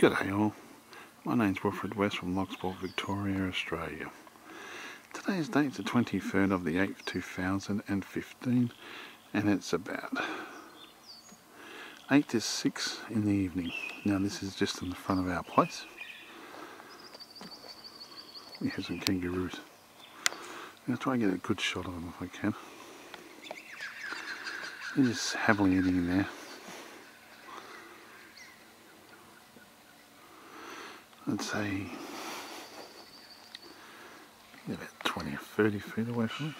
G'day all, my name's Wilfred West from Loch Sport Victoria, Australia. Today's date's the 23rd of the 8th, 2015, and it's about 8 to 6 in the evening. Now this is just in the front of our place. We have some kangaroos. I'm going to try and get a good shot of them if I can. They're just happily eating in there. I'd say they're about 20 or 30 feet away from it.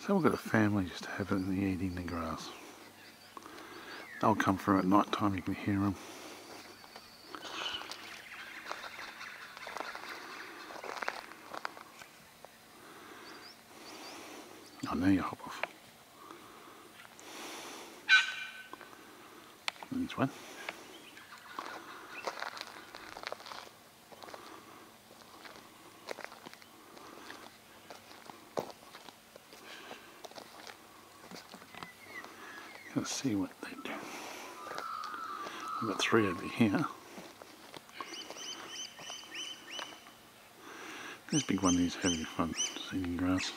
So we've got a family just having eating the grass. They'll come through at night time, you can hear them. Oh, now you hop off. There's one. Let's see what they do. I've got three over here. This big one is having fun eating grass.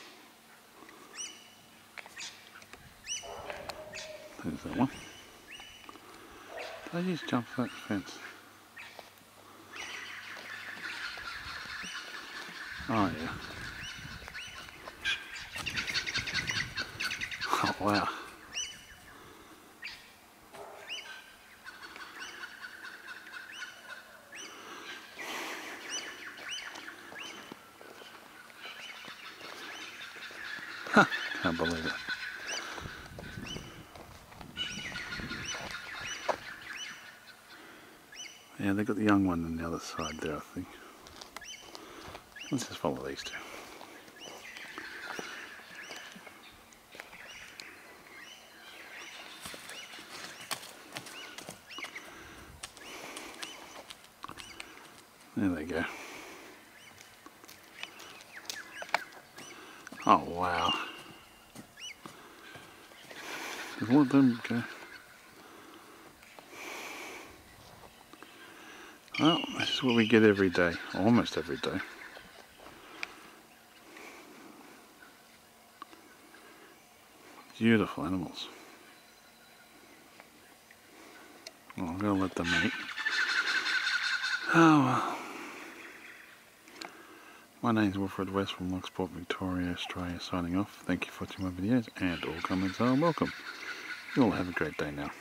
There's that one. Did I just jump that fence? Oh yeah. Oh wow. Huh, can't believe it. Yeah, they've got the young one on the other side there, I think. Let's just follow these two. There they go. Oh, wow. Did all of them go? Well, this is what we get every day, almost every day. Beautiful animals. Well, I'm going to let them eat. Oh, well. My name's Wilfred West from Loch Sport Victoria, Australia, signing off. Thank you for watching my videos, and all comments are welcome. You all have a great day now.